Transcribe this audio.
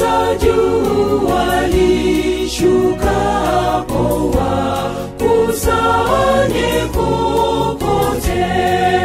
Hata jua lishukapo wakusanye popote.